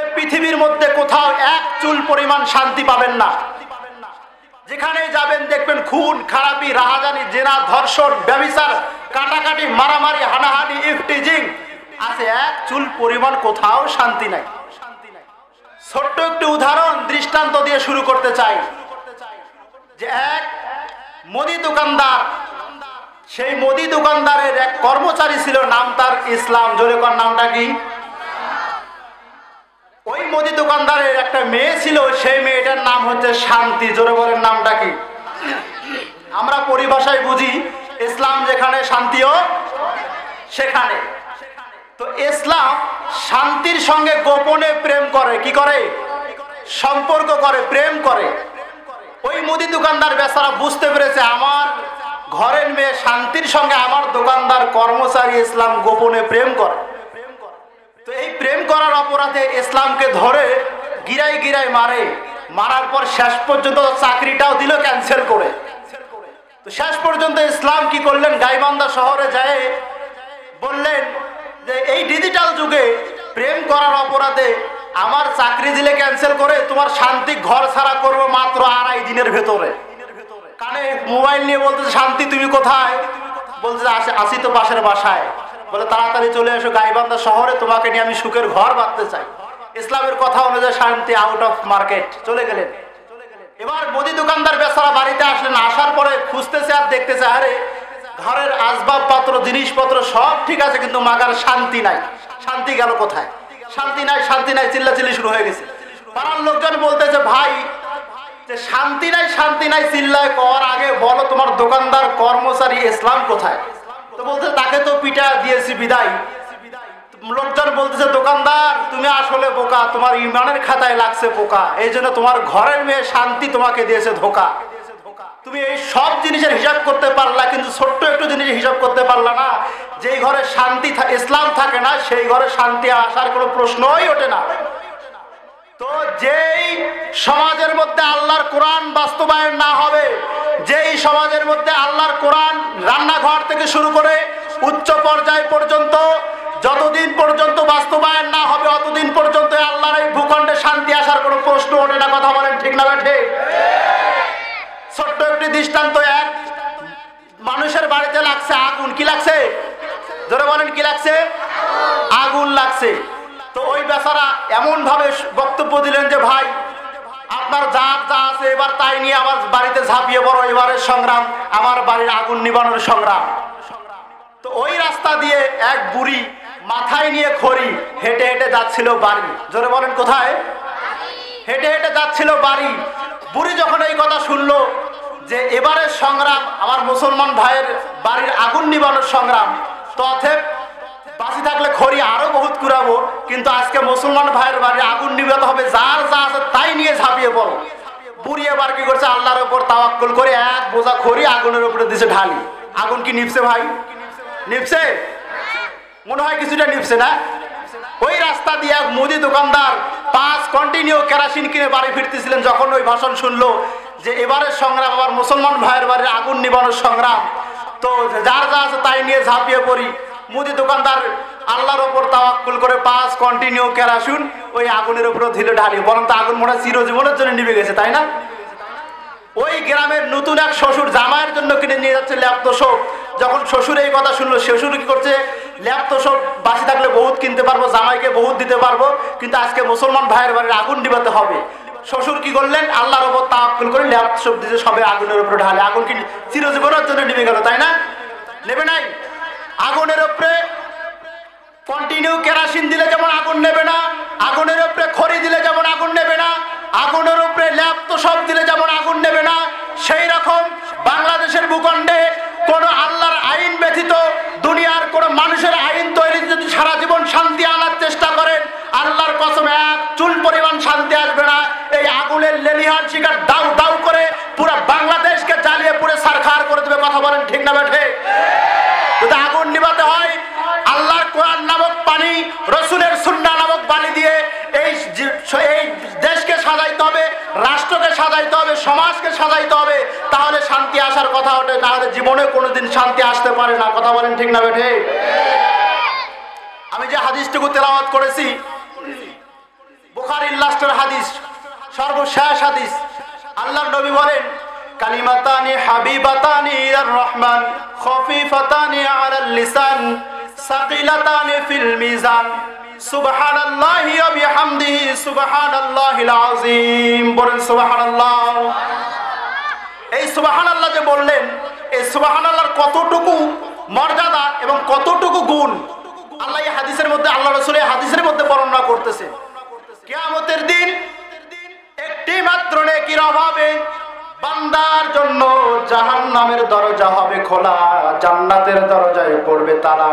আজকে পৃথিবীর মধ্যে কোথাও এক চুল পরিমাণ শান্তি পাবেন না। যেখানেই যাবেন দেখবেন খুন খারাপি, রাহাজানি, জেনা, ধর্ষণ, ব্যভিচার, কাটাকাটি, মারামারি, হানাহানি, ইফটিজিং আছে, এক চুল পরিমাণ কোথাও শান্তি নাই। ছোট্ট একটি উদাহরণ দৃষ্টান্ত দিয়ে শুরু করতে চাই যে এক মুদি দোকানদার, সেই মুদি দোকানদারের এক কর্মচারী ছিল, নাম তার ইসলাম। জোরে কোন নামটা কি? ওই মুদি দোকানদারের একটা মেয়ে ছিল, সেই মেয়েটার নাম হচ্ছে শান্তি। জোরে বলেন নামটা কি? আমরা পরিভাষায় বুঝি ইসলাম যেখানে শান্তিও সেখানে। তো ইসলাম শান্তির সঙ্গে গোপনে প্রেম করে, কি করে? সম্পর্ক করে, প্রেম করে। ওই মুদি দোকানদার বেচারা বুঝতে পেরেছে আমার ঘরের মেয়ে শান্তির সঙ্গে আমার দোকানদার কর্মচারী ইসলাম গোপনে প্রেম করে। তো এই প্রেম করার অপরাধে ইসলামকে ধরে গিরাই গিরাই মারে, মারার পর শেষ পর্যন্ত চাকরিটাও দিল ক্যান্সেল করে। তো শেষ পর্যন্ত ইসলাম কি করলেন, গাইবান্ধা শহরে যায় বললেন যে এই ডিজিটাল যুগে প্রেম করার অপরাধে আমার চাকরি দিলে ক্যান্সেল করে তোমার শান্তি ঘর ছাড়া করবো মাত্র 2.5 দিনের ভেতরে। কানে মোবাইল নিয়ে বলতেছে, শান্তি তুমি কোথায়? বলতে আসি তো পাশের বাসায়। বলে তাড়াতাড়ি চলে এসো গাইবান্ধা শহরে, তোমাকে নিয়ে আমি সুখের ঘর বাঁধতে চাই। ইসলামের কথা অনুযায়ী শান্তি আউট অফ মার্কেট চলে গেলেন। এবার মুদি দোকানদার বেচারা বাড়িতে আসলেন, আসার পরে খুঁজতেছে আর দেখতেছে আরে ঘরের আসবাবপত্র জিনিসপত্র সব ঠিক আছে, কিন্তু মাগার শান্তি নাই। শান্তি গেল কোথায়? শান্তি নাই, শান্তি নাই, চিল্লাচিল্লি শুরু হয়ে গেছে। পাড়ার লোকজন বলতেছে ভাই যে শান্তি নাই শান্তি নাই চিল্লায় কর, আগে বলো তোমার দোকানদার কর্মচারী ইসলাম কোথায়? তো বলতে তাকে তো পিঠা দিয়েছি বিদায়। লোকজন বলতেছে দোকানদার তুমি আসলে বোকা, তোমার ইমানের খাতায় লাগছে পোকা, এই জন্য তোমার ঘরের মেয়ে শান্তি তোমাকে দিয়েছে ধোকা। তুমি এই সব জিনিসের হিসাব করতে পারলা, কিন্তু ছোট্ট একটু জিনিসের হিসাব করতে পারলা না। যেই ঘরে শান্তি ইসলাম থাকে না, সেই ঘরে শান্তি আসার কোনো প্রশ্নই ওঠে না। তো যেই সমাজের মধ্যে আল্লাহর কোরআন বাস্তবায়ন না হবে, যেই সমাজের মধ্যে আল্লাহর কোরআন রান্নাঘর থেকে শুরু করে উচ্চ পর্যায় পর্যন্ত যতদিন পর্যন্ত বাস্তবায়ন না হবে, ততদিন পর্যন্ত আল্লাহর এই ভূখণ্ডে শান্তি আসার কোনো প্রশ্ন ওঠে না। কথা বলেন ঠিক না ঠিক? ছোট্ট একটি দৃষ্টান্ত, এক মানুষের বাড়িতে লাগছে আগুন। কি লাগছে? ধরে বলেন কি লাগছে? আগুন লাগছে। তো ওই বেচারা এমন ভাবে বক্তব্য দিলেন যে ভাই আপনার যা যা আছে এবার তাই নিয়ে আমার বাড়িতে ঝাঁপিয়ে পড়ো, এবারের সংগ্রাম আমার বাড়ির আগুন নিবানোর সংগ্রাম। তো ওই রাস্তা দিয়ে এক বুড়ি মাথায় নিয়ে খড়ি হেঁটে হেঁটে যাচ্ছিল বাড়ি। জোরে বলেন কোথায়? হেঁটে হেঁটে যাচ্ছিল বাড়ি। বুড়ি যখন এই কথা শুনলো যে এবারের সংগ্রাম আমার মুসলমান ভাইয়ের বাড়ির আগুন নিবানোর সংগ্রাম, তথে বাঁচি থাকলে খড়ি আরো বহুত কুড়াবো, কিন্তু আজকে মুসলমান ভাইয়ের বাড়ির আগুন নিবাতে হবে, যার যা আছে তাই নিয়ে ঝাঁপিয়ে পড়ো। বুড়ি এবার কি করছে, আল্লাহর ওপর তাওয়াক্কুল করে এক বোঝা খড়ি আগুনের উপরে দিছে ঢালি। আগুন কি নিভছে ভাই? নিভছে মনে হয়, কিছুটা নিভছে না। ওই রাস্তা দিয়ে এক মুদি দোকানদার 5 কন্টিনিউ কেরাসিন কিনে বাড়ি ফিরতেছিলেন, যখন ওই ভাষণ শুনলো যে এবারের সংগ্রাম আমার মুসলমান ভাইয়ের বাড়ির আগুন নিবানোর সংগ্রাম, তো যার যা আছে তাই নিয়ে ঝাঁপিয়ে পড়ি। মুদি দোকানদার আল্লাহর ওপর তাওয়াক্কুল করে 5 কন্টিনিউ কেরাসিন ওই আগুনের উপরে ঢেলে ঢালি। বরং তো আগুন মনে চিরজীবনের জন্য নিভে গেছে, তাই না? ওই গ্রামের নতুন এক শ্বশুর জামাইয়ের জন্য কিনে নিয়ে যাচ্ছে ল্যাপ তোষক। যখন শ্বশুর এই কথা শুনলো, শ্বশুর কি করছে, ল্যাপ তোষক বাঁচি থাকলে বহুত কিনতে পারবো, জামাইকে বহুত দিতে পারবো, কিন্তু আজকে মুসলমান ভাইয়ের বাড়ির আগুন নিভাতে হবে। শ্বশুর কি করলেন, আল্লাহর ওপর তাওয়াক্কুল করে ল্যাপ তোষক দিয়ে সবে আগুনের উপরে ঢালে। আগুন কি চিরজীবনের জন্য নিভে গেল, তাই না? নেবে নাই। আগুনের উপরে কন্টিনিউ কেরাসিন দিলে যেমন আগুন নেবে না, আগুনের উপরে খড়ি দিলে যেমন আগুন নেবে না, আগুনের উপরে ল্যাপ তোষক দিলে যেমন আগুন নেবে না, সেই রকম বাংলাদেশের ভূখণ্ডে কোন আল্লাহর আইন ব্যতীত দুনিয়ার কোন মানুষের আইন তৈরি যদি সারা জীবন শান্তি আনার চেষ্টা করেন, আল্লাহর কসম এক চুল পরিমাণ শান্তি আসবে না। এই আগুনের লেলিহান শিকার দাউ দাউ করে পুরো বাংলাদেশকে জ্বালিয়ে পুড়ে সারখার করে দেবে। কথা বলেন ঠিক না বেঠে? যদি আগুন নিভাতে হয় আল্লাহর কোরআন নামক পানি, রসুলের সুন্নাহ নামক বাণী দিয়ে এই দেশকে সাজাইতে হবে, রাষ্ট্রকে সাজাইতে হবে, সমাজকে সাজাইতে হবে, তাহলে শান্তি আসার কথা ওঠে। তাহলে জীবনে কোনোদিন শান্তি আসতে পারে না। কথা বলেন ঠিক না বেঠে? আমি যে হাদিসটুকু তেলাওয়াত করেছি বুখারীর লাস্টের হাদিস, সর্বশেষ হাদিস। আল্লাহর নবী বলেন, কালিমাতানি হাবিবাতানি ইলার রহমান, খাফিফাতানি আলাল লিসান, সাকিলাতানি ফিল মিজান, সুবহানাল্লাহি ওয়া বিহামদিহি, সুবহানাল্লাহিল আযীম। বলেন সুবহানাল্লাহ। এই সুবহানাল্লাহ যে বললেন, এই সুবহানাল্লাহর কতটুকু মর্যাদা এবং কতটুকু গুণ আল্লাহ এই হাদিসের মধ্যে, আল্লাহ রাসূল এই হাদিসের মধ্যে বর্ণনা করতেছেন। কিয়ামতের দিন একটি মাত্র নেকির অভাবে বান্দার জন্য জাহান্নামের দরজা হবে খোলা, জান্নাতের দরজায় পড়বে তারা।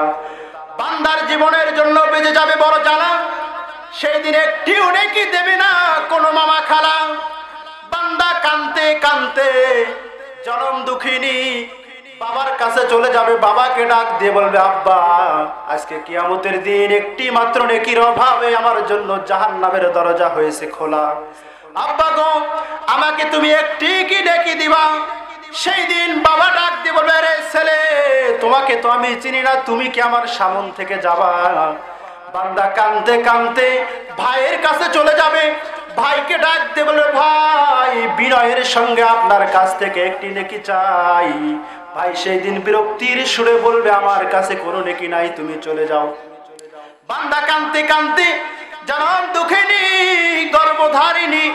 বান্দার জীবনের জন্য বেজে যাবে বড় জ্বালা, সেই দিন একটিও নেকি দেবে না কোনো মামা খালা। বান্দা কাঁদতে কাঁদতে জনম দুঃখিনী বাবার কাছে চলে যাবে, বাবাকে ডাক দিয়ে বলবে, আব্বা আজকে কিয়ামতের দিন একটি মাত্র নেকির অভাবে আমার জন্য জাহান্নামের দরজা হয়েছে খোলা, আব্বা গো আমাকে তুমি একটি কি নেকি দিবা। সেই দিন বাবা ডাক দিয়ে বলবে, আরে ছেলে তোমাকে তো আমি চিনি না, তুমি কি আমার সামন থেকে যাবা। বান্দা কাঁদতে কাঁদতে ভাইয়ের কাছে চলে যাবে, ভাইকে ডাক দিয়ে বলবে, ভাই বিনয়ের সঙ্গে আপনার কাছ থেকে একটি নেকি চাই। ভাই সেই দিন বিরক্তির সুরে বলবে, আমার কাছে কোনো নেকি নাই, তুমি চলে যাও। বান্দা কাঁদতে কাঁদতে জানান দুঃখিনী গর্ভধারিণী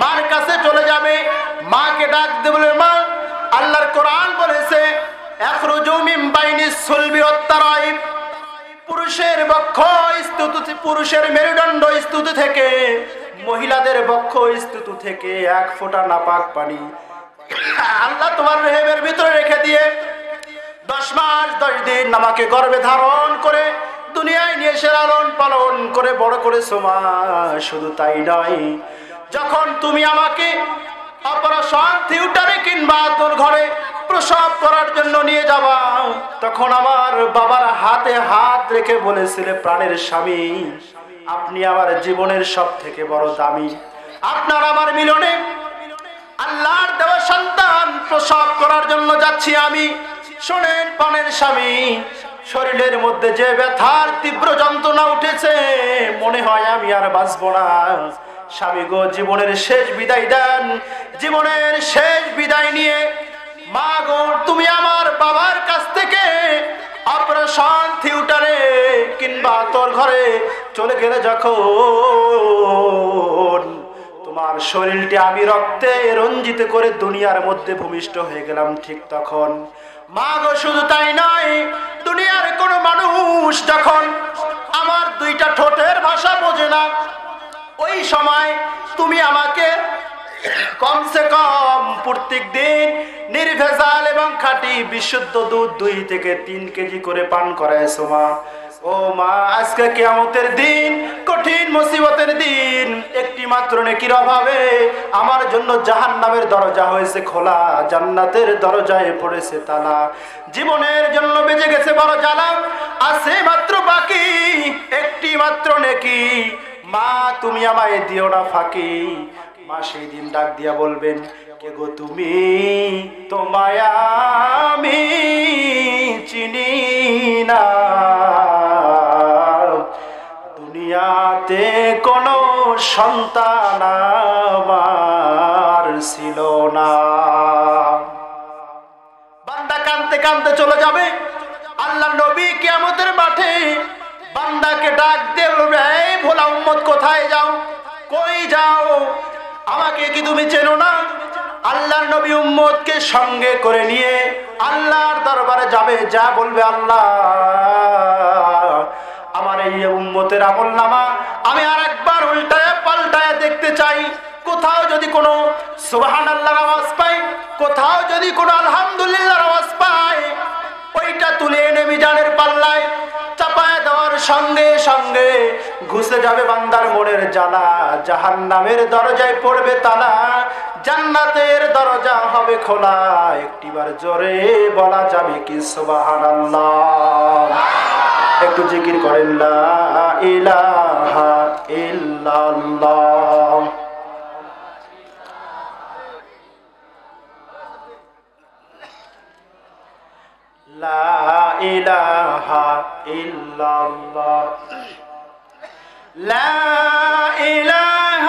মার কাছে চলে যাবে, মাকে ডাক দিয়ে বলবে, মা আল্লাহর কোরআন বলেছে, ইখরুজু মিন বাইনিস সুলবি ওয়াত তারাইব, পুরুষের বক্ষ স্তুতি, পুরুষের মেরুদণ্ড স্তুতি থেকে, মহিলাদের বক্ষ স্তুতি থেকে এক ফোঁটা নাপাক পানি আল্লাহ তোমার রেহেমের ভিতরে রেখে দিয়ে 10 মাস 10 দিন আমাকে গর্ভে ধারণ করে দুনিয়ায় নিয়ে এসে লালন পালন করে বড় করেছো মা। শুধু তাই নয়, যখন তুমি আমাকে অপারেশন থিয়েটারে কিংবা তোর ঘরে প্রসব করার জন্য নিয়ে যাবা, তখন আমার বাবার হাতে হাত রেখে বলেছিলে, প্রাণের স্বামী আপনি আমার জীবনের সব থেকে বড় দামি, আপনার আমার মিলনে আল্লাহর দেওয়া সন্তান প্রসব করার জন্য যাচ্ছি আমি। শোনেন প্রাণের স্বামী, শরীরের মধ্যে যে ব্যথার তীব্র যন্ত্রণা উঠেছে, মনে হয় আমি আর বাঁচব না। স্বামী গো জীবনের শেষ বিদায় দেন, জীবনের শেষ বিদায় নিয়ে মা গো তুমি আমার বাবার কাছ থেকে অপারেশন থিয়েটারে কিংবা তোর ঘরে চলে গেলে, যখন তোমার শরীরটি আমি রক্তে রঞ্জিত করে দুনিয়ার মধ্যে ভূমিষ্ঠ হয়ে গেলাম, ঠিক তখন মা গো শুধু তাই নয়, দুনিয়ার কোন মানুষ যখন আমার দুইটা ঠোঁটের ভাষা বোঝে না, ওই সময় তুমি আমাকে কমসে কম প্রত্যেক দিন নির্ভেজাল এবং খাঁটি বিশুদ্ধ দুধ 2 থেকে 3 কেজি করে পান করাইছো মা। ও মা আজকে কিয়ামতের দিন, কঠিন মুসিবতের দিন, একটি মাত্র নেকির অভাবে আমার জন্য জাহান্নামের দরজা হয়েছে খোলা, জান্নাতের দরজায় পড়েছে তালা। জীবনের জন্য বেঁচে গেছে বড় জ্বালা, আছে মাত্র বাকি একটি মাত্র নেকি, মা তুমি আমায় দিও না ফাঁকি। মা সেই দিন ডাক দিয়া বলবেন, কে গো তুমি, তোমায় আমি চিনি না, দুনিয়াতে কোনো সন্তান আমার ছিল না। বান্দা কাঁদতে কাঁদতে চলে যাবে, আল্লাহর নবী কিয়ামতের মাঠে বান্দাকে ডাক দিয়ে বলবে, এই ভোলা উম্মত কোথায় যাও, কই যাও, আমাকে কি তুমি চেনো না। আল্লাহর নবী উম্মতকে সঙ্গে করে নিয়ে আল্লাহর দরবারে যাবে, যা বলবে, আল্লাহ আমার এই উম্মতের আমলনামা আমি আরেকবার উল্টায় পাল্টায় দেখতে চাই, কোথাও যদি কোনো সুবহানাল্লাহর আওয়াজ পাই, কোথাও যদি কোনো আলহামদুলিল্লাহর আওয়াজ পাই, ওইটা তুলে এনে মিজানের পাল্লায় চাপায় দেওয়ার সঙ্গে সঙ্গে ঘুষে যাবে বান্দার মনের জ্বালা, জাহান্নামের দরজায় পড়বে তালা, জান্নাতের দরজা হবে খোলা। একটিবার জোরে বলা যাবে কি সুবহানাল্লাহ। একটু জিকির করেন, লা ইলাহা ইল্লাল্লাহ। লা ইলাহা ইল্লাল্লাহ, লা ইলাহা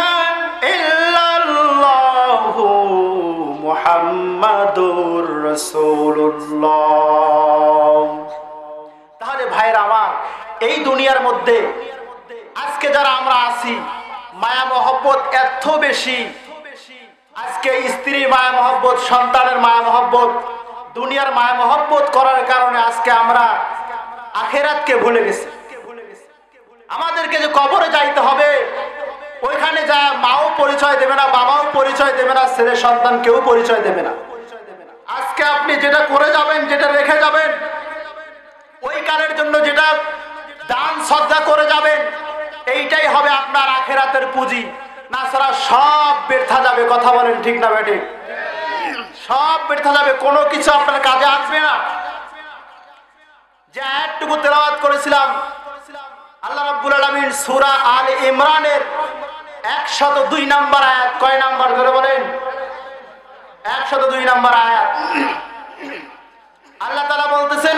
রাসূলুল্লাহ। তাহলে ভাইরা আমার, এই দুনিয়ার মধ্যে আজকে যারা আমরা আছি, মায়া মহব্বত এত বেশি, আজকে স্ত্রীর মায়া মহব্বত, সন্তানের মায়া মহব্বত, দুনিয়ার মায়া মহব্বত করার কারণে আজকে আমরা আখিরাতকে ভুলে গেছি। আমাদেরকে যে কবরে যাইতে হবে, ওইখানে যা মাও পরিচয় দেবে না, বাবাও পরিচয় দেবে না, ছেলে সন্তান কেউ পরিচয় দেবে না। আজকে আপনি যেটা করে যাবেন, যেটা রেখে যাবেন, ওই কালের জন্য যেটা দান সদ্গা করে যাবেন, এইটাই হবে আপনার আখিরাতের পুঁজি। না সারা সব ব্যর্থা যাবে, কথা বলেন ঠিক না বেটে? সব ব্যর্থা যাবে, কোনো কিছু আপনার কাজে আসবে না। যে আয়াতটুকু তেলাওয়াত করেছিলাম, আল্লাহ রাব্বুল আলামিন সূরা আলে ইমরানের ১০২ নম্বর আয়াত। কয় নাম্বার ধরে বলেন? ১০২ নম্বর আয়াত। আল্লাহ তাআলা বলতেছেন,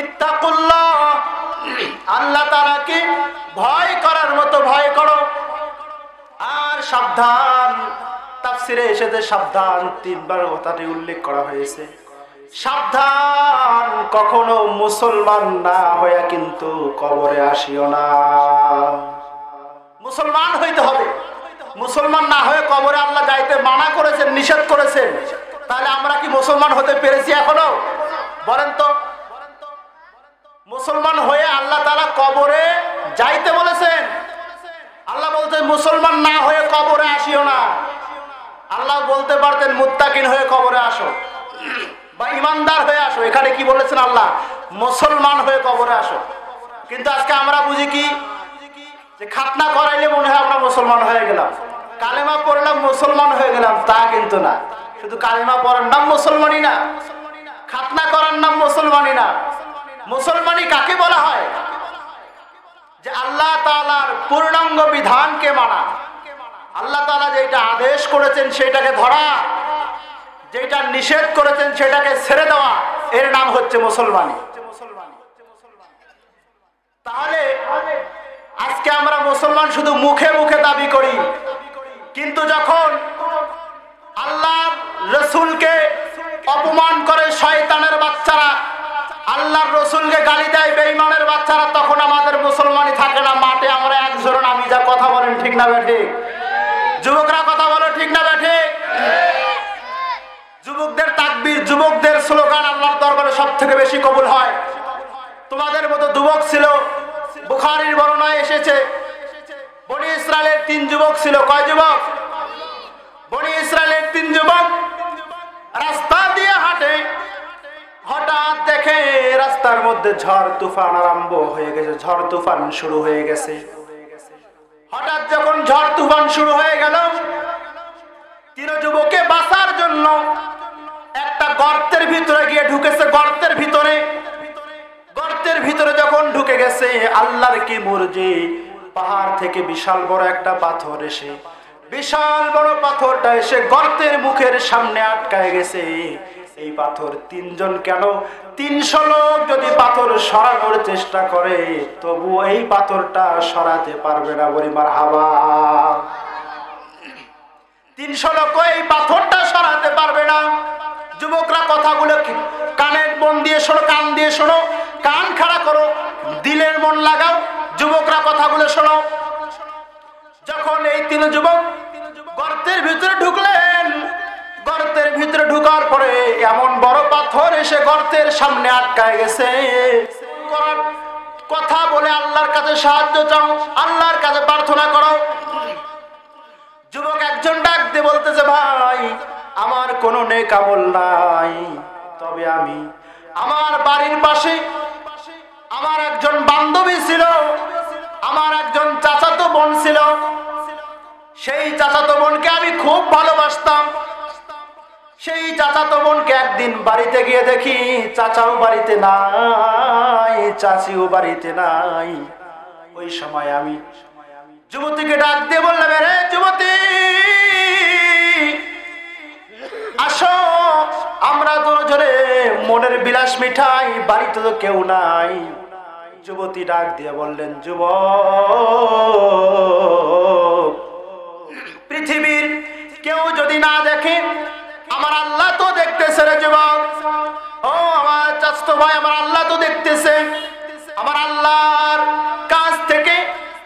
ইত্তাকুল্লাহ, আল্লাহ তাআলাকে ভয় করার মতো ভয় করো। আর সাবধান, তাফসিরে এসেছে সাবধান তিনবার কথাটি উল্লেখ করা হয়েছে। সাবধান, কখনো মুসলমান না হয়ে কিন্তু কবরে আসিও না। মুসলমান হইতে হবে, মুসলমান না হয়ে কবরে আল্লাহ যাইতে মানা করেছেন, নিষেধ করেছেন। তাহলে আমরা কি মুসলমান হতে পেরেছি এখনো? বলেন তো, মুসলমান হয়ে আল্লাহ তাআলা কবরে যাইতে বলেছেন। আল্লাহ বলতে মুসলমান না হয়ে কবরে আসিও না। আল্লাহ বলতে পারতেন মুত্তাকিন হয়ে কবরে আসো বা ইমানদার হয়ে আসো। এখানে কি বলেছেন আল্লাহ? মুসলমান হয়ে কবরে আসো। কিন্তু আজকে আমরা বুঝি কি, যে খাতনা করাইলে মনে হয় আমরা মুসলমান হয়ে গেলাম, কালেমা পড়লাম মুসলমান হয়ে গেলাম। তা কিন্তু না। শুধু কালেমা পড়ার নাম মুসলমানই না, খাতনা করার নাম মুসলমানই না। মুসলমানই কাকে বলা হয়? যে আল্লাহ তাআলার পূর্ণাঙ্গ বিধানকে মানা, আল্লাহ তাআলা যেটা আদেশ করেছেন সেটাকে ধরা, যেটা নিষেধ করেছেন সেটাকে ছেড়ে দেওয়া, এর নাম হচ্ছে মুসলমানি। তাহলে আজকে আমরা মুসলমান শুধু মুখে মুখে দাবি করি, কিন্তু যখন আল্লাহর রাসূলকে অপমান করে শয়তানের বাচ্চারা, আল্লাহর রাসূলকে গালি দেয় বেঈমানের বাচ্চারা, তখন আমাদের মুসলমানি থাকে না। মাঠে আমরা একজোড়া নামি যা, কথা বলেন ঠিক না ঠিক? যুবকরা কথা বলো ঠিক না ঠিক? যুবকদের তাকবীর, যুবকদের স্লোগান আল্লাহর দরবারে সবথেকে বেশি কবুল হয়। তোমাদের মতো যুবক ছিল, বুখারীর বর্ণনায় এসেছে, বনি ইসরায়েলের তিন যুবক ছিল। কয় যুবক? বনি ইসরায়েলের তিন যুবক রাস্তা দিয়ে হাঁটে, হঠাৎ দেখে রাস্তার মধ্যে ঝড় তুফান আরম্ভ হয়ে গেছে, ঝড় তুফান শুরু হয়ে গেছে। হঠাৎ যখন ঝড় তুফান শুরু হয়ে গেল, তিন যুবকে বাঁচার জন্য একটা গর্তের ভিতরে গিয়ে ঢুকেছে। গর্তের ভিতরে যখন ঢুকে গেছে, আল্লাহর কি মর্জি, পাহাড় থেকে বিশাল বড় একটা পাথর এসে, বিশাল বড় পাথরটা এসে গর্তের মুখের সামনে আটকায় গেছে। এই পাথর তিনজন কেন ৩০০ লোক যদি পাথর সরানোর চেষ্টা করে, তবু এই পাথরটা সরাতে পারবে না। বলি মারহাবা। ৩০০ লোক এই পাথরটা সরাতে পারবে না। যুবকরা কথাগুলো কানের মন দিয়ে শোনো, কান দিয়ে শোনো, কান খাড়া করো, দিলের মন লাগাও, যুবকরা কথাগুলো শোনো। যখন এই তিন যুবক গর্তের ভিতরে ঢুকলেন, গর্তের ভিতরে ঢুকার পরে এমন বড় পাথর এসে গর্তের সামনে আটকায় গেছে। কথা বলে আল্লাহর কাছে সাহায্য চাও, আল্লাহর কাছে প্রার্থনা করো। যুবক একজন ডাক দিয়ে বলতেছে, ভাই আমার কোনো নেক আমল নাই, তবে আমি আমার বাড়ির পাশে আমার একজন বান্ধবী ছিল, আমার একজন চাচাতো বোন ছিল, সেই চাচাতো বোনকে আমি খুব ভালোবাসতাম। সেই চাচাতো বোনকে একদিন বাড়িতে গিয়ে দেখি চাচাও বাড়িতে নাই, চাচিও বাড়িতে নাই। ওই সময় আমি যুবতীকে ডাক দিয়ে বললাম, রে যুবতী আসো, আমরা দুজনে মনের বিলাস মিঠাই, বাড়িতে তো কেউ নাই। যুবতী ডাক দিয়ে বললেন, যুবক পৃথিবীর কেউ যদি না দেখে আমার আল্লাহ তো দেখতেছে রে যুবক। ও আমার চাচতো ভাই, আমার আল্লাহ তো দেখতেছে। আমার আল্লাহর কাছ থেকে,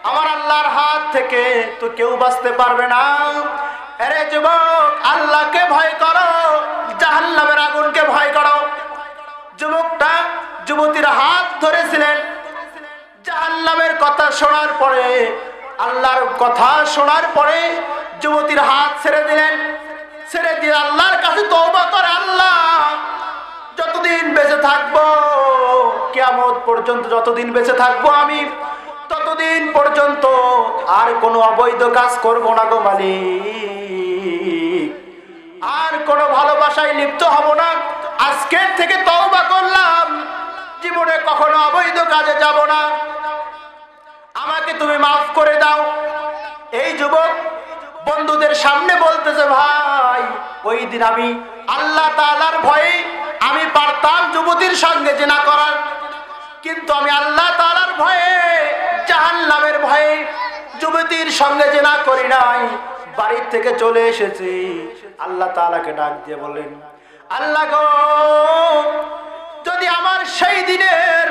আমার আল্লাহর হাত থেকে তো কেউ বাঁচতে পারবে না। আরে যুবক, আল্লাহকে ভয় করো, জাহান্নামের আগুনকে ভয় করো। যুবকটা যুবতীর হাত ধরেছিলেন। জাহান্নামের কথা শোনার পরে, আল্লাহর কথা শোনার পরে যুবতীর হাত ছেড়ে দিলেন। ছেড়ে দিয়ে আল্লাহর কাছে তওবা করে, আল্লাহ যতদিন বেঁচে থাকবো, কিয়ামত পর্যন্ত যতদিন বেঁচে থাকবো আমি, ততদিন পর্যন্ত আর কোনো অবৈধ কাজ করবো না গো মালিক, আর কোনো ভালোবাসায় লিপ্ত হব না। আজকের থেকে তওবা করলাম, জীবনে কখনো অবৈধ কাজে যাব না, আমাকে তুমি মাফ করে দাও। এই যুবক বন্ধুদের সামনে বলতেছে, ভাই ওই দিন আমি আল্লাহ তাআলার ভয়ে আমি পারতাম যুবতীর সঙ্গে জিনা করার, কিন্তু আমি আল্লাহ তাআলার ভয়ে, জাহান্নামের ভয়ে যুবতীর সঙ্গে জিনা করি নাই, বাড়ির থেকে চলে এসেছি। আল্লাহ তাআলাকে ডাক দিয়ে বলেন, আল্লাহ গো, যদি আমার সেই দিনের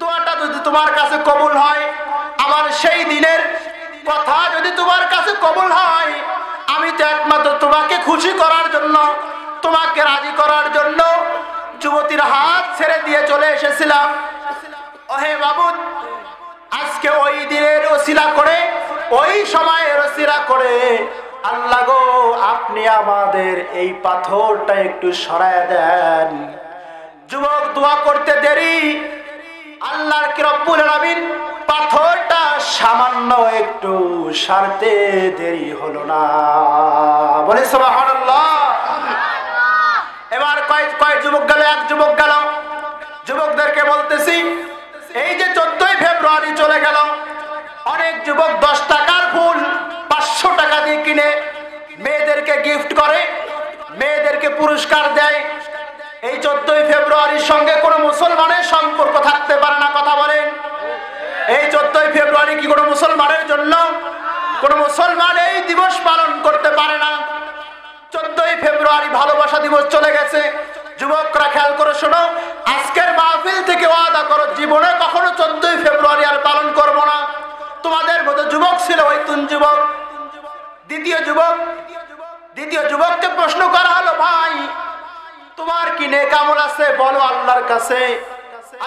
দোয়াটা যদি তোমার কাছে কবুল হয়, আমার সেই দিনের কথা যদি তোমার কাছে কবুল হয়, আমি তো একমাত্র তোমাকে খুশি করার জন্য, তোমাকে রাজি করার জন্য যুবতীর হাত ছেড়ে দিয়ে চলে এসেছিলাম। ওহে বাবুদ, আজকে ওই দিনের ওসিলা করে, ওই সময়ের ওসিলা করে আল্লাহ গো, আপনি আমাদের এই পাথরটা একটু সরায় দেন। যুবক দোয়া করতে দেরি, আল্লাহর কি রব্বুল আলামিন পাথরটা সামান্য একটু সারতে দেরি হলো না, বলে সুবহানাল্লাহ। এবার কয়েক যুবক গেল, এক যুবক গেল। যুবকদেরকে বলতেছি, এই যে 14 ফেব্রুয়ারি চলে গেল, অনেক যুবক 10 টাকার ফুল 500 টাকা দিয়ে কিনে মেয়েদেরকে গিফট করে, মেয়েদেরকে পুরস্কার দেয়। এই 14 ফেব্রুয়ারির সঙ্গে কোনো মুসলমানের সম্পর্ক থাকতে পারে না, কথা বলেন। এই 14 ফেব্রুয়ারি কি কোনো মুসলমানের জন্য? কোনো মুসলমান এই দিবস পালন করতে পারে না। 14 ফেব্রুয়ারি ভালোবাসা দিবস চলে গেছে। যুবকরা খেয়াল করে শোনো, আজকের মাহফিল থেকে ওয়াদা করো, জীবনে কখনো 14 ফেব্রুয়ারি আর পালন করবো না। তোমাদের মতো যুবক ছিল ওই 3 যুবক। দ্বিতীয় যুবককে প্রশ্ন করা হলো, ভাই তোমার কি নেক আমল আছে বলো, আল্লাহর কাছে,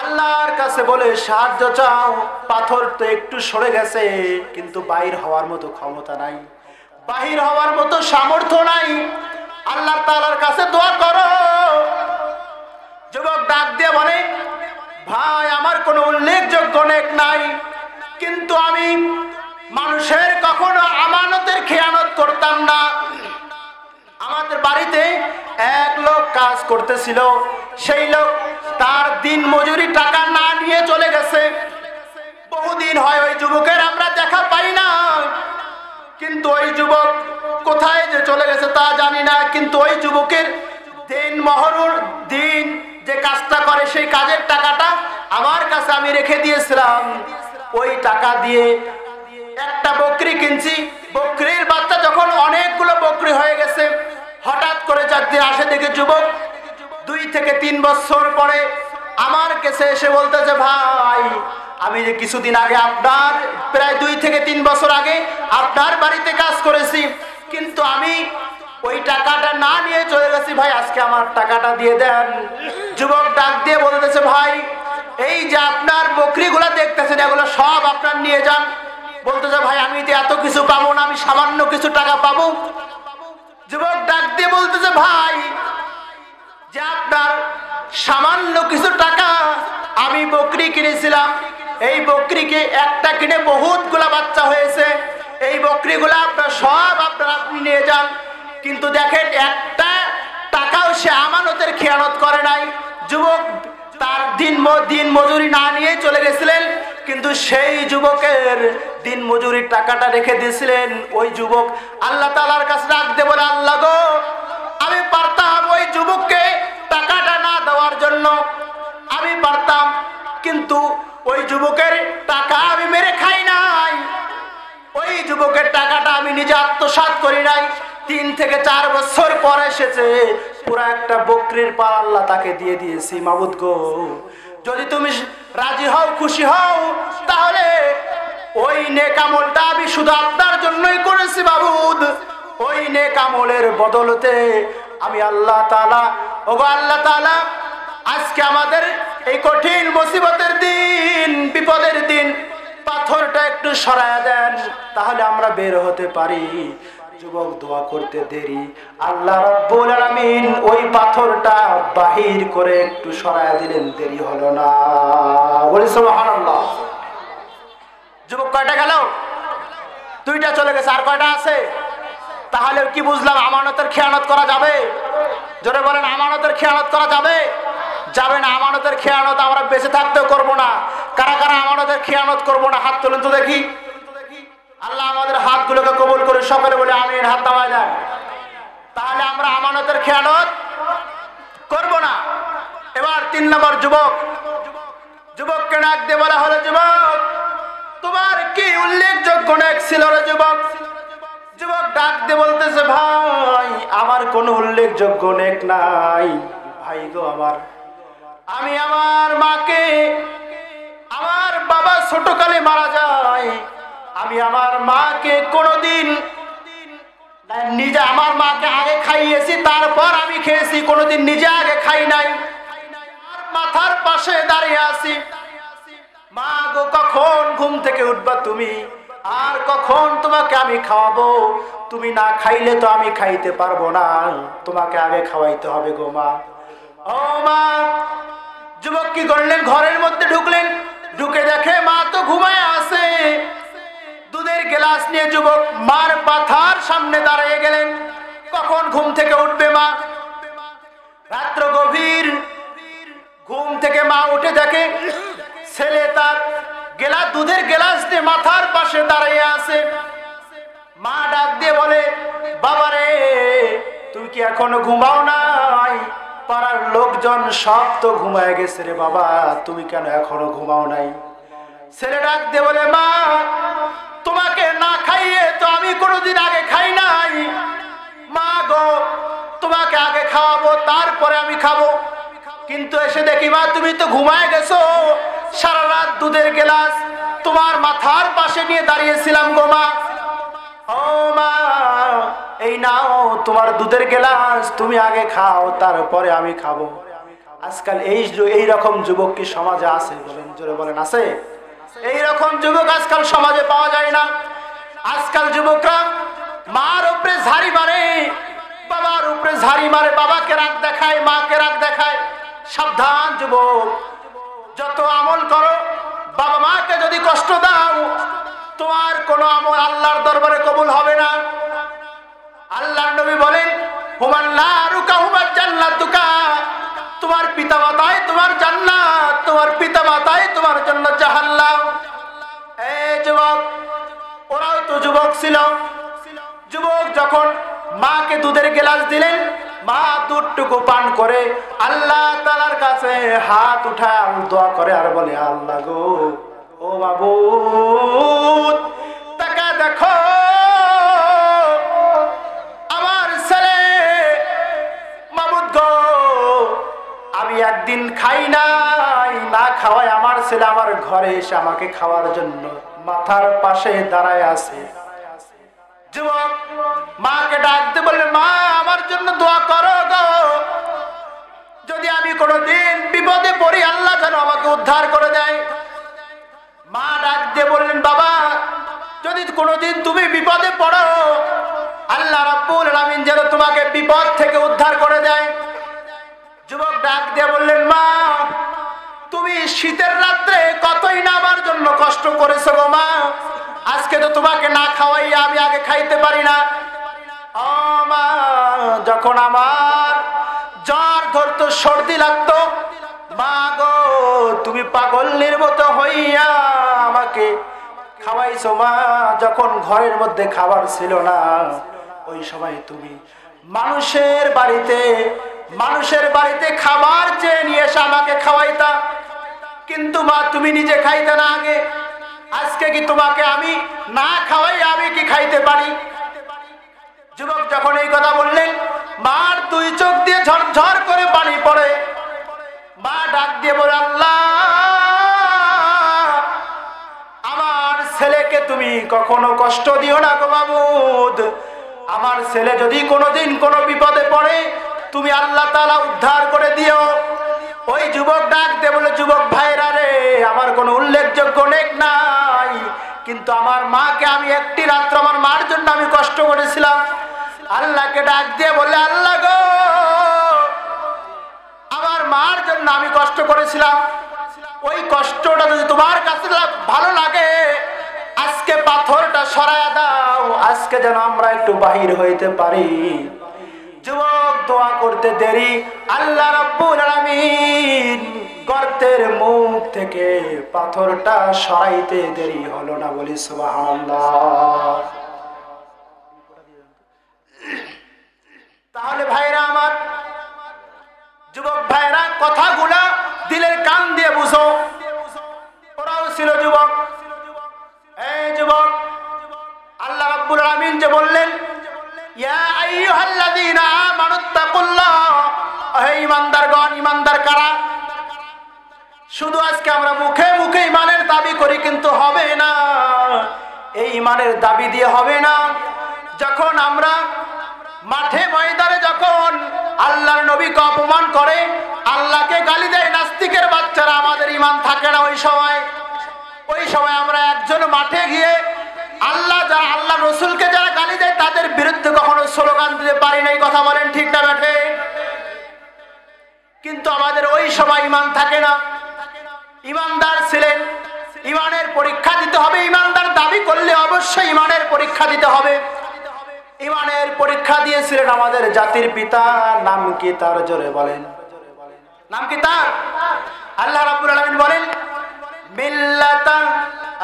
আল্লাহর কাছে বলে সাহায্য চাও। পাথর তো একটু সরে গেছে, কিন্তু বাহির হওয়ার মতো ক্ষমতা নাই, বাহির হওয়ার মতো সামর্থ্য নাই। আল্লাহ তাআলার কাছে দোয়া করো। যুবক ডাক দিয়ে বলে, ভাই আমার কোনো উল্লেখযোগ্য নেক নাই, কিন্তু আমি মানুষের কখনো আমানতের খেয়ানত করতাম না। আমাদের বাড়িতে এক লোক কাজ করতেছিল, সেই লোক তার দিন মজুরি টাকা না নিয়ে চলে গেছে। বহুদিন হয় ওই যুবকের আমরা দেখা পাই না, কিন্তু ওই যুবক কোথায় যে চলে গেছে তা জানি না। কিন্তু ওই যুবকের দিন মহরুর দিন যে কাজটা করে, সেই কাজের টাকাটা আমার কাছে আমি রেখে দিয়েছিলাম। ওই টাকা দিয়ে একটা বকরি কিনছি। বকরির বাচ্চা যখন অনেকগুলো বকরি হয়ে গেছে, হঠাৎ করে চাকরি আসে দেখে যুবক 2 থেকে 3 বছর পরে আমার কাছে এসে বলতেছে, ভাই আমি যে কিছুদিন আগে আপনার, প্রায় 2 থেকে 3 বছর আগে আপনার বাড়িতে কাজ করেছি, কিন্তু আমি ওই টাকাটা না নিয়ে চলে গেছি, ভাই আজকে আমার টাকাটা দিয়ে দেন। যুবক ডাক দিয়ে বলতেছে, ভাই এই যে আপনার বকরিগুলা দেখতেছেন, এগুলো সব আপনার নিয়ে যান, বলতো যে ভাই আমি এত কিছু পাবো না, আমি সামান্য কিছু টাকা পাবো। যুবক ডাক দিয়ে বলতো যে ভাই যে আপনার সামান্য কিছু টাকা, আমি বকরি কিনেছিলাম, এই বকরিকে একটা কিনে বহুত গুলা বাচ্চা হয়েছে, এই বকরিগুলা আপনার সব আপনি নিয়ে যান। কিন্তু দেখেন একটা টাকাও সে আমানতের খেয়ানত করে নাই। যুবক তার দিন মজুরি না নিয়ে চলে গেছিলেন, কিন্তু সেই যুবকের দিন মজুরির টাকাটা রেখে দিয়েছিলেন। ওই যুবক আল্লাহ তাআলার কাছে রাখতে বলে, আল্লাহ গো আমি পারতাম ওই যুবককে টাকাটা না দেওয়ার জন্য, আমি পারতাম, কিন্তু ওই যুবকের টাকা আমি মেরে খাই নাই, ওই যুবকের টাকাটা আমি নিজে আত্মসাৎ করি নাই। 3 থেকে 4 বছর পর এসেছে, পুরো একটা বকরির পা আল্লাহ তাকে দিয়ে দিয়েছি। মাবুদ গো যদি তুমি রাজি হও, খুশি হও, তাহলে ওই নেক আমলটা আমি শুধু আপনার জন্যই করেছি মাবুদ, ওই নেক আমলের বদলতে আমি আল্লাহ তাআলা, ওগো আল্লাহ তাআলা আজকে আমাদের এই কঠিন মুসিবতের দিন, বিপদের দিন, পাথরটা একটু সরায়া দেন, তাহলে আমরা বের হতে পারি। যুবক দোয়া করতে দেরি, আল্লাহ রাব্বুল আলামিন ওই পাথরটা বাহির করে একটু সরায়া দিলেন, দেরি হলো না। বলি সুবহানাল্লাহ। যুবক কয়টা গেল? 2টা চলে গেছে, আর কয়টা আছে? তাহলে কি বুঝলাম, আমানতের খেয়ানত করা যাবে? জোরে বলেন, আমানতের খেয়ানত করা যাবে? যাবে না। আমানতের খেয়ানত আমরা বেঁচে থাকতেও করবো না। কারা কারা আমানতের খেয়ানত করবো না, হাত তুলেন তো দেখি। আল্লাহ আমাদের হাতগুলোকে কবুল করে, সকলে বলে আমিন। হাত নামায় দেন। তাহলে আমরা আমানতের খেয়ানত করব না। এবার 3 নম্বর যুবক, যুবককে ডাক দিয়ে বলা হলো, যুবক তোমার কি উল্লেখযোগ্য নেক ছিল রে যুবক? যুবক ডাক দিয়ে বলতেছে, ভাই আমার কোনো উল্লেখযোগ্য নেক নাই। ভাই গো আমার, আমি আমার মাকে, আমার বাবা ছোটকালে মারা যায়, আমি আমার মাকে কোনোদিন নিজে, আমার মাকে আগে খাইয়েছি, তারপর আমি খেয়েছি, কোনোদিন নিজে আগে খাই নাই। মাথার পাশে দাঁড়িয়ে আছি, মা গো কখন ঘুম থেকে উঠবা তুমি, আর কখন তোমাকে আমি খাওয়াবো? তুমি না খাইলে তো আমি খাইতে পারবো না, তোমাকে আগে খাওয়াইতে হবে গো মা। ও মা! যুবক কি করলেন, ঘরের মধ্যে ঢুকলেন, ঢুকে দেখে মা তো ঘুমায় আছে। দুধের গ্লাস নিয়ে যুবক মার পাথার সামনে দাঁড়িয়ে গেলেন, কখন ঘুম থেকে উঠবে মা। রাত্র গভীর, ঘুম থেকে মা উঠে দেখে ছেলে তার দুধের গ্লাস নিয়ে মাথার পাশে দাঁড়িয়ে আছে। মা ডাক দিয়ে বলে, বাবা রে তুমি কি এখনো ঘুমাও নাই? পাড়ার লোকজন সব তো ঘুমায় গেছে রে বাবা, তুমি কেন এখনো ঘুমাও নাই? ছেলে ডাক দিয়ে বলে, মা তোমাকে না খাইয়ে তো আমি কোনোদিন আগে খাই নাই। মা গো তোমাকে আগে খাওয়াবো, তারপরে আমি খাবো। কিন্তু এসে দেখি মা তুমি তো ঘুমায় গেছো, সারা রাত দুধের গ্লাস তোমার মাথার পাশে নিয়ে দাঁড়িয়েছিলাম গো মা। ও মা এই নাও তোমার দুধের গ্লাস, তুমি আগে খাও, তারপরে আমি খাবো। আজকাল এইরকম যুবক কি সমাজে আছে? বলেন, জোরে বলেন, আছে? এইরকম যুবক আজকাল সমাজে পাওয়া যায় না। আজকাল যুবকরা মার উপরে ঝাড়ি মারে, বাবার উপরে ঝাড়ি মারে, বাবাকে রাগ দেখায়, মাকে রাগ দেখায়। সাবধান যুবক, যত আমল করো, বাবা মাকে যদি কষ্ট দাও, তোমার কোন আমল আল্লাহর দরবারে কবুল হবে না। আল্লাহর নবী বলেন, হুমান নারুকা হুমান জান্নাতুকা, তোমার পিতামাতাই তোমার জান্নাত, তোমার পিতামাতাই তোমার জন্য জাহান্নাম। এই যুবক, ওরাও তো যুবক ছিল। যুবক যখন মাকে দুধের গ্লাস দিলেন, মা দুধটুকু পান করে আল্লাহ তাআলার কাছে হাত উঠায় দোয়া করে আর বলে, আল্লাহ গো, ও মাবুদ তাকা দেখো আমার ছেলে, মাবুদ গো আমি একদিন খাই নাই, না খাওয়াই আমার ছেলে আমার ঘরে এসে আমাকে খাওয়ার জন্য মাথার পাশে দাঁড়ায় আছে। যুবক মাকে ডাকতে বললেন, মা আমার জন্য দোয়া করো গো, যদি আমি কোনোদিন বিপদে পড়ি আল্লাহ যেন আমাকে উদ্ধার করে দেয়। মা ডাকতে বললেন, বাবা কোনোদিন তুমি বিপদে পড়ো, আল্লাহ রাব্বুল আলামিন যেন তোমাকে বিপদ থেকে উদ্ধার করে দেয়। যুবক ডাক দিয়ে বললেন, মা তুমি শীতের রাত্রে কতই না আমার জন্য কষ্ট করেছো গো মা, আজকে তো তোমাকে না খাওয়াইয়া আমি আগে খাইতে পারি না। ও মা, যখন আমার জ্বর ধরতো, সর্দি লাগতো, মা গো তুমি পাগলের মতো হইয়া আমাকে খাওয়াইছো মা। যখন ঘরের মধ্যে খাবার ছিল না, ওই সময় তুমি মানুষের বাড়িতে খাবার চেয়ে নিয়ে এসে আমাকে খাওয়াইতা, কিন্তু মা তুমি নিজে খাইতে না আগে। আজকে কি তোমাকে আমি না খাওয়াই আমি কি খাইতে পারি? যুবক যখন এই কথা বললেন, মার দুই চোখ দিয়ে ঝরঝর করে পানি পড়ে। মা ডাক দিয়ে বলে, আল্লাহ আমার ছেলেকে তুমি কখনো কষ্ট দিও না গো মাবুদ। আমার ছেলে যদি কোনোদিন কোনো বিপদে পড়ে, তুমি আল্লাহ তাআলা উদ্ধার করে দিও। ওই যুবক ডাক দিয়ে বলে, যুবক ভাইরা রে, আমার কোনো উল্লেখযোগ্য নেক নাই, কিন্তু আমার মাকে আমি একটি রাত্র আমার মার জন্য আমি কষ্ট করেছিলাম। আল্লাহকে ডাক দিয়ে বলে, আল্লাহ গো আমার মার জন্য আমি কষ্ট করেছিলাম, ওই কষ্টটা যদি তোমার কাছে ভালো লাগে আজকে পাথরটা সরায়া দাও, আজকে যেন আমরা একটু বাহির হইতে পারি। যুবক দোয়া করতে দেরি, আল্লাহ রাব্বুল আলামিন গর্তের মুখ থেকে পাথরটা সরাইতে দেরি হলো না, বলি সুবহানাল্লাহ। তাহলে ভাইরা আমার, যুবক ভাইরা কথাগুলা দিলের কান দিয়ে বুঝো। ওরাও ছিল যুবক, এই যুবক আল্লাহ রাব্বুল আলামিন যে বললেন, ইয়া আইয়ুহাল্লাযীনা আমানুত্তাকুল্লাহ, হে ঈমানদারগণ। ঈমানদার কারা? শুধু আজকে আমরা মুখে মুখে ঈমানের দাবি করি, কিন্তু হবে না, এই ঈমানের দাবি দিয়ে হবে না। যখন আমরা মাঠে ময়দানে যখন আল্লাহর নবীকে অপমান করে, আল্লাহকে গালি দেয় নাস্তিকের বাচ্চারা, আমাদের ঈমান থাকে না। ওই সময় আমরা একজন মাঠে গিয়ে আল্লাহ রসুলকে যারা গালি দেয় তাদের বিরুদ্ধে কখনো স্লোগান দিতে পারি না, এই কথা বলেন ঠিক না ব্যাঠে? কিন্তু আমাদের ওই সময় ঈমান থাকে না। ঈমানদার ছিলেন, ঈমানের পরীক্ষা দিতে হবে। ঈমানদার দাবি করলে অবশ্যই ঈমানের পরীক্ষা দিতে হবে। ঈমানের পরীক্ষা দিয়েছিলেন আমাদের জাতির পিতা, নাম কি তার, জোরে বলেন নাম কি তার? আল্লাহ রাব্বুল আলামিন বলেন, মিল্লাতা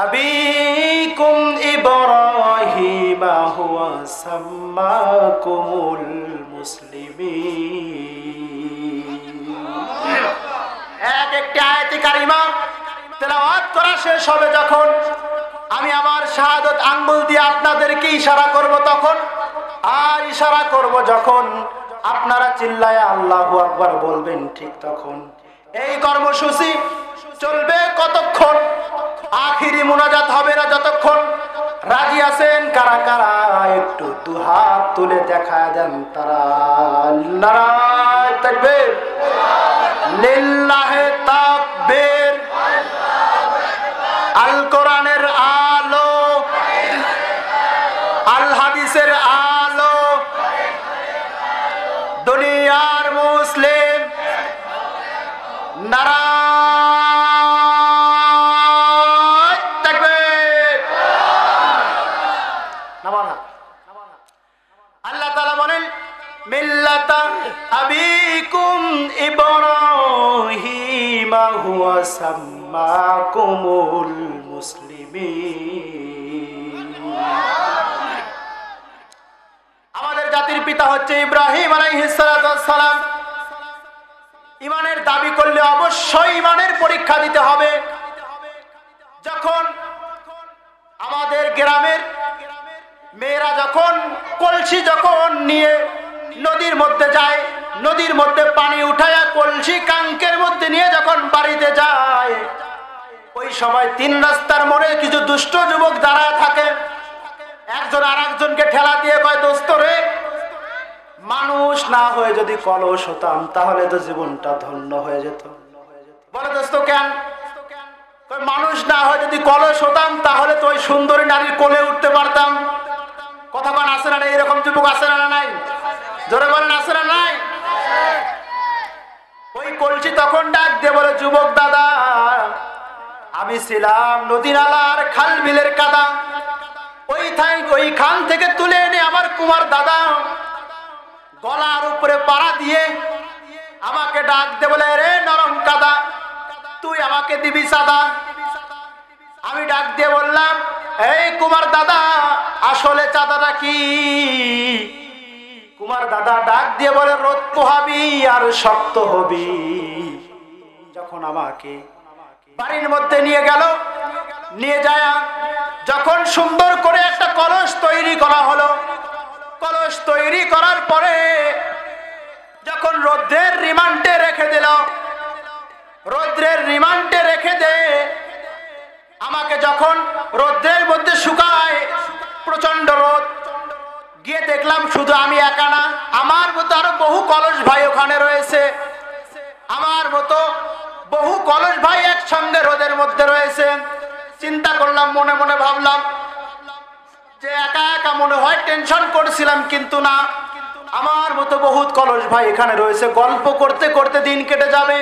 আবিকুম ইব্রাহিম হুয়া সাম্মাকুমুল মুসলিমিন। এক একটি আয়াতে কারিমা তেলাওয়াত করা শেষ হবে, যখন আমি আমার শাহাদত আঙ্গুল দিয়ে আপনাদেরকে ইশারা করব, তখন আর ইশারা করব যখন আপনারা চিল্লায়া আল্লাহু আকবার বলবেন, ঠিক তখন। এই কর্মসূচি চলবে কতক্ষণ? আখিরি মুনাজাত হবে না যতক্ষণ। রাজি আছেন কারা কারা? একটু দু হাত তুলে দেখা দেন। তারা নারায়ে তাকবীর, লিল্লাহে তাকবীর, আল কোরআনের আলো, আল হাদিসের আলো, দুনিয়ার মুসলিম নারা। আল্লাহ তাআলা বলেন, মিল্লাতা আবিকুম ইব্রাহিম হুয়া সাম্মাকুমুল মুসলিমিন। আমাদের জাতির পিতা হচ্ছে ইব্রাহিম আলাইহিস সালাম। ইমানের দাবি করলে অবশ্যই ইমানের পরীক্ষা দিতে হবে। যখন আমাদের গ্রামের মেয়েরা যখন কলসি যখন নিয়ে নদীর মধ্যে যায়, নদীর মধ্যে পানি উঠায় কলসি কাঙ্কের মধ্যে নিয়ে যখন বাড়িতে যায়, ওই সময় তিন রাস্তার মোড়ে কিছু দুষ্ট যুবক দাঁড়ায় থাকে। একজন আরেকজনকে ঠেলা দিয়ে কয়, দোস্ত রে, মানুষ না হয়ে যদি কলস হতাম তাহলে তো জীবনটা ধন্য হয়ে যেত। বলে, দোস্ত কেন? মানুষ না হয় যদি কলস হতাম তাহলে তো ওই সুন্দরী নারীর কোলে উঠতে পারতাম। কথা বলেন আছে না নাই? এরকম যুবক আছে না নাই? জোরে বলেন আছে না নাই? ওই কলসি তখন ডাক দিয়ে বলে, যুবক দাদা, আমি ছিলাম নদী নালার খাল বিলের কাদা, ওই খাল থেকে তুলে এনে আমার কুমার দাদা গলার উপরে পাড়া দিয়ে আমাকে ডাক দে বলে, রে নরম কাদা তুই আমাকে দিবি সাদা। আমি ডাক দিয়ে বললাম, এই কুমার দাদা আসলে চাঁদাটা কি? কুমার দাদা ডাক দিয়ে বলে, রোদ পোহাবি আর শক্ত হবি। যখন আমাকে বাড়ির মধ্যে নিয়ে গেল, নিয়ে যায় যখন সুন্দর করে একটা কলস তৈরি করা হলো, কলস তৈরি করার পরে যখন রৌদ্রের রিমান্ডে রেখে দিল, রৌদ্রের রিমান্ডে রেখে দে আমাকে যখন রৌদ্রের মধ্যে শুকায়, প্রচন্ড রোদ, গিয়ে দেখলাম শুধু আমি একা না, আমার মতো আরো বহু কলস ভাই ওখানে রয়েছে, আমার মতো বহু কলস ভাই একসঙ্গে রোদের মধ্যে রয়েছে। চিন্তা করলাম, মনে মনে ভাবলাম যে একা একা মনে হয়, টেনশন করছিলাম, কিন্তু না, আমার মতো বহুত কলস ভাই এখানে রয়েছে, গল্প করতে করতে দিন কেটে যাবে।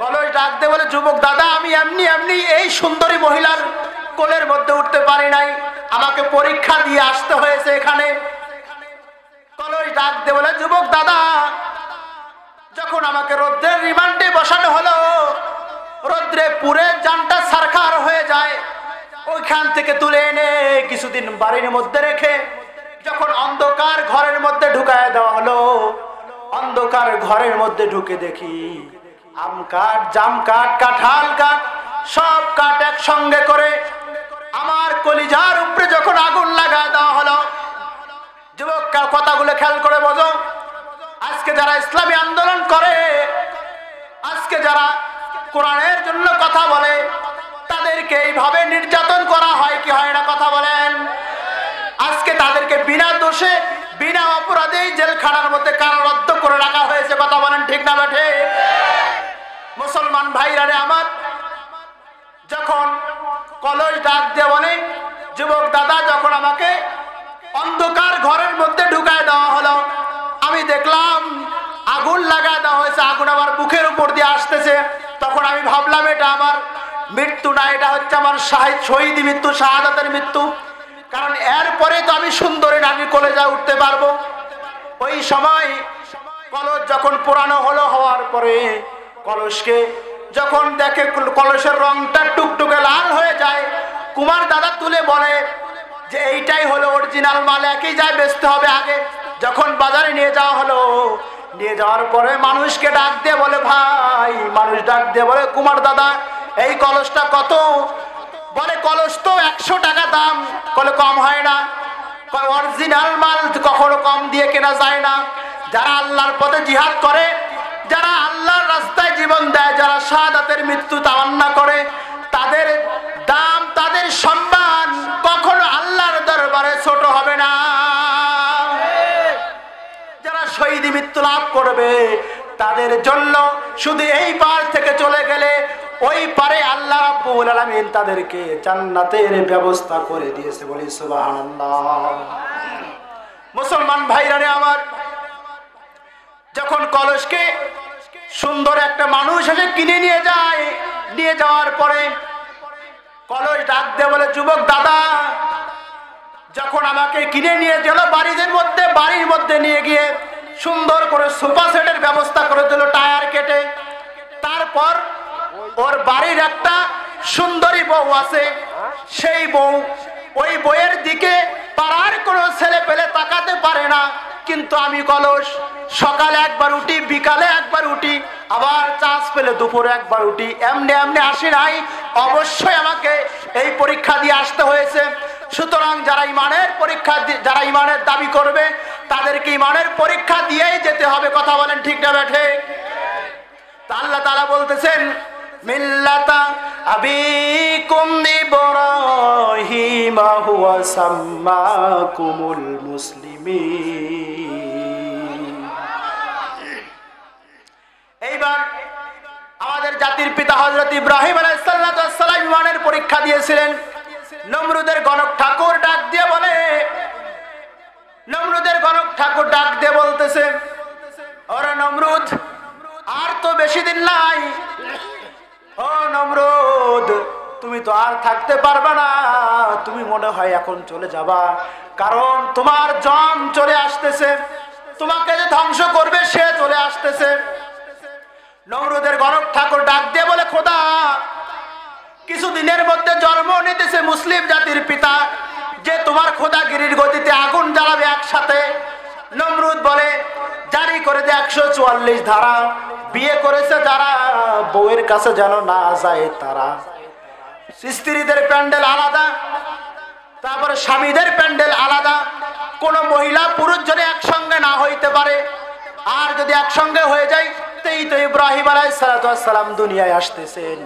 কলস ডাকতে বলে, যুবক দাদা, আমি এমনি এমনি এই সুন্দরী মহিলার কোলের মধ্যে উঠতে পারি নাই, আমাকে পরীক্ষা দিয়ে আসতে হয়েছে এখানে। কলস ডাকতে বলে, যুবক দাদা, যখন আমাকে রৌদ্রের রিমান্ডে বসানো হলো, রৌদ্রে পুরে জানটা সারখার হয়ে যায়, ওইখান থেকে তুলে এনে কিছুদিন বাড়ির মধ্যে রেখে যখন অন্ধকার ঘরের মধ্যে ঢুকায় দেওয়া হলো, অন্ধকার ঘরের মধ্যে ঢুকে দেখি আম কাঠ, জাম কাঠ, কাঁঠাল কাঠ, সব কাঠ একসঙ্গে করে আমার কলিজার উপরে যখন আগুন লাগায় দেওয়া হলো। যুবক, কথাগুলো খেয়াল করে বোঝো। আজকে যারা ইসলামী আন্দোলন করে, আজকে যারা কোরআনের জন্য কথা বলে, তাদেরকে এইভাবে নির্যাতন করা হয় কি হয় না? কথা বলেন। আজকে তাদেরকে বিনা দোষে, বিনা অপরাধেই জেলখানার মধ্যে কারারুদ্ধ করে রাখা হয়েছে। কথা বলেন ঠিক না ঠিক? মুসলমান ভাইরা রে আমার, যখন কলস ডাক দিয়ে বলে, যুবক দাদা, যখন আমাকে অন্ধকার ঘরের মধ্যে ঢুকায় দেওয়া হলো, আমি দেখলাম আগুন লাগায় দেওয়া হয়েছে, আগুন আমার বুকের উপর দিয়ে আসতেছে। তখন আমি ভাবলাম এটা আমার মৃত্যু না, এটা হচ্ছে আমার শহীদ মৃত্যু, শাহাদাতের মৃত্যু। কারণ এরপরে তো আমি সুন্দরী নারী কোলে যা উঠতে পারবো। ওই সময় কলস যখন পুরানো হলো, হওয়ার পরে কলসকে যখন দেখে কলসের রংটা টুকটুকে লাল হয়ে যায়, কুমার দাদা তুলে বলে যে এইটাই হলো অরিজিনাল মাল, একই যায় বেচতে হবে। আগে যখন বাজারে নিয়ে যাওয়া হলো, নিয়ে যাওয়ার পরে মানুষকে ডাক দিয়ে বলে, ভাই, মানুষ ডাক দিয়ে বলে, কুমার দাদা এই কলসটা কত? বলে কলস তো 100 টাকা দাম। বলে কম হয় না, অরিজিনাল মাল কখনো কম দিয়ে কেনা যায় না। যারা আল্লাহর পথে জিহাদ করে, যারা আল্লাহর রাস্তায় জীবন দেয়, যারা শাহাদাতের মৃত্যু তামান্না করে, তাদের দাম, তাদের সম্মান কখনো আল্লাহর দরবারে ছোট হবে না। যারা শহীদ মৃত্যু লাভ করবে, তাদের জন্য শুধু এই পার থেকে চলে গেলে ওই পারে আল্লাহ রাব্বুল আলামিন তাদেরকে জান্নাতের ব্যবস্থা করে দিয়েছে। বলি সুবহানাল্লাহ। মুসলমান ভাইরা রে আমার, যখন কলসকে সুন্দর একটা মানুষ এসে কিনে নিয়ে যায়, নিয়ে যাওয়ার পরে কলস ডাক দিয়ে বলে, যুবক দাদা, যখন আমাকে কিনে নিয়ে গেল বাড়ির মধ্যে নিয়ে গিয়ে সুন্দর করে সোফা সেটের ব্যবস্থা করে দিল টায়ার কেটে। তারপর ওর বাড়ির একটা সুন্দরী বউ আছে, সেই বউ ওই বউয়ের দিকে পাড়ার কোনো ছেলে পেলে তাকাতে পারে না, কিন্তু আমি কলস সকালে একবার উঠি, বিকালে একবার উঠি, আবার চান্স পেলে দুপুরে একবার উঠি। এমনি এমনি আসি নাই, অবশ্যই আমাকে এই পরীক্ষা দিয়ে আসতে হয়েছে। সুতরাং যারা ইমানের দাবি করবে, তাদেরকে ইমানের পরীক্ষা দিয়েই যেতে হবে। কথা বলেন ঠিক না ঠিক? আল্লাহ তাআলা বলতেছেন, মিল্লাতা আবিকুম ইব্রাহিম হুয়া সাম্মাকুমুল মুসলিমিন। এইবার আমাদের জাতির পিতা হযরত ইব্রাহিম আলাইহিস সালাতু ওয়াস সালাম পরীক্ষা দিয়েছিলেন। নমরুদের গণক ঠাকুর ডাক দিয়ে বলে, নমরুদের গণক ঠাকুর ডাক দিয়ে বলতেছে, ওরে নমরুদ, আর তো বেশি দিন নাই। ও নমরুদ, তুমি তো আর থাকতে পারবে না, তুমি মনে হয় এখন চলে যাবা, কারণ তোমার জম চলে আসতেছে, তোমাকে যে ধ্বংস করবে সে চলে আসতেছে। নমরুদের গণক ঠাকুর ডাক দিয়ে বলে, খোদা, কিছুদিনের মধ্যে জন্ম নিতেছে মুসলিম জাতির পিতা, যে তোমার খোদাগিরির গতিতে আগুন জ্বালাবে একসাথে। নমরুদ বলে, জারি করে দে ১৪৪ ধারা, বিয়ে করেছে যারা বউয়ের কাছে যেন না যায় তারা। স্ত্রীদের প্যান্ডেল আলাদা, তারপরে স্বামীদের প্যান্ডেল আলাদা, কোন মহিলা পুরুষ যদি একসঙ্গে না হইতে পারে, আর যদি একসঙ্গে হয়ে যায়, তেই তো ইব্রাহিম আলাইহিস সালাম দুনিয়ায় আসতেছেন।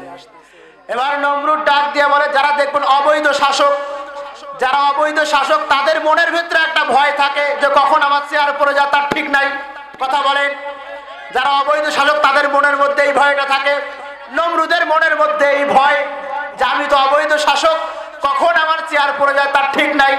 এবার নমরুদ ডাক দিয়ে বলে, যারা দেখবেন অবৈধ শাসক, যারা অবৈধ শাসক তাদের মনের ভিতরে একটা ভয় থাকে যে কখন আমার চেয়ার পড়ে যা, তার ঠিক নাই। কথা বলেন, যারা অবৈধ শাসক তাদের মনের মধ্যে এই ভয়টা থাকে। নমরুদের মনের মধ্যে এই ভয় যে আমি তো অবৈধ শাসক, কখন আমার চেয়ার পড়ে যায় তার ঠিক নাই।